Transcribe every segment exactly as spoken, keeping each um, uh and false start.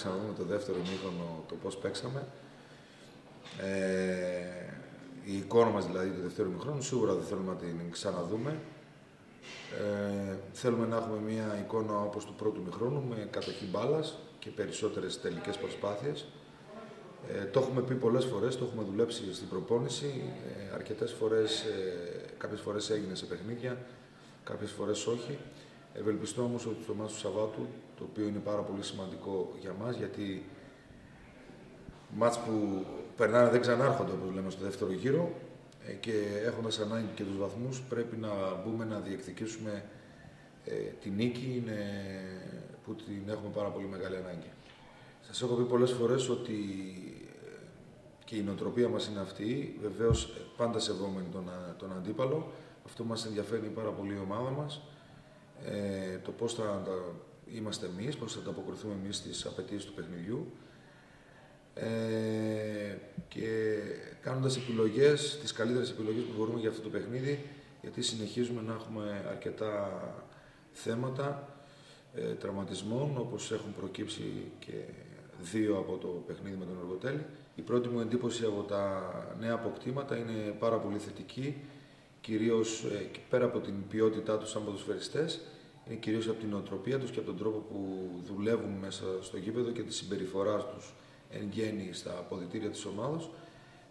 ξαναδούμε το δεύτερο μήχρονο, το πώς παίξαμε. Ε, η εικόνα μας δηλαδή του δεύτερου μήχρονου σίγουρα δεν θέλουμε να την ξαναδούμε. Ε, θέλουμε να έχουμε μια εικόνα όπως του πρώτου μήχρονου με κατοχή μπάλας και περισσότερες τελικές προσπάθειες. Ε, το έχουμε πει πολλές φορές, το έχουμε δουλέψει στην προπόνηση. Ε, αρκετές φορές, ε, κάποιες φορές έγινε σε παιχνίδια, κάποιες φορές όχι. Ευελπιστώ όμως ότι το μάτς του Σαββάτου, το οποίο είναι πάρα πολύ σημαντικό για μας, γιατί μάτς που περνάνε δεν ξανάρχονται, όπως λέμε, στο δεύτερο γύρο και έχοντας ανάγκη και τους βαθμούς πρέπει να μπούμε να διεκδικήσουμε ε, την νίκη είναι, που την έχουμε πάρα πολύ μεγάλη ανάγκη. Σας έχω πει πολλές φορές ότι και η νοοτροπία μας είναι αυτή, βεβαίως πάντα σεβόμενοι τον, τον αντίπαλο. Αυτό μας ενδιαφέρει πάρα πολύ η ομάδα μας. Ε, το πώς θα είμαστε εμείς, πώς θα ανταποκριθούμε εμείς στις απαιτήσεις του παιχνιδιού ε, και κάνοντας επιλογές, τις καλύτερες επιλογές που μπορούμε για αυτό το παιχνίδι, γιατί συνεχίζουμε να έχουμε αρκετά θέματα ε, τραυματισμών, όπως έχουν προκύψει και δύο από το παιχνίδι με τον Οργοτέλη. Η πρώτη μου εντύπωση από τα νέα αποκτήματα είναι πάρα πολύ θετική, κυρίως πέρα από την ποιότητά τους σαν ποδοσφαιριστές, είναι κυρίως από την νοοτροπία τους και από τον τρόπο που δουλεύουν μέσα στο γήπεδο και τη συμπεριφορά τους εν γέννη στα αποδυτήρια της ομάδος.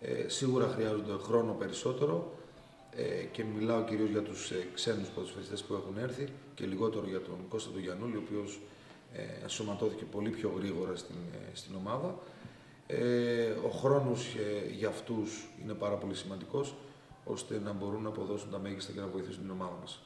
Ε, σίγουρα χρειάζονται χρόνο περισσότερο ε, και μιλάω κυρίως για τους ε, ξένους ποδοσφαιριστές που έχουν έρθει και λιγότερο για τον Κώστα του Γιανούλη, ο οποίος ε, ασωματώθηκε πολύ πιο γρήγορα στην, ε, στην ομάδα. Ε, ο χρόνος ε, για αυτούς είναι πάρα πολύ σημαντικός, ώστε να μπορούν να αποδώσουν τα μέγιστα και να βοηθήσουν την ομάδα μας.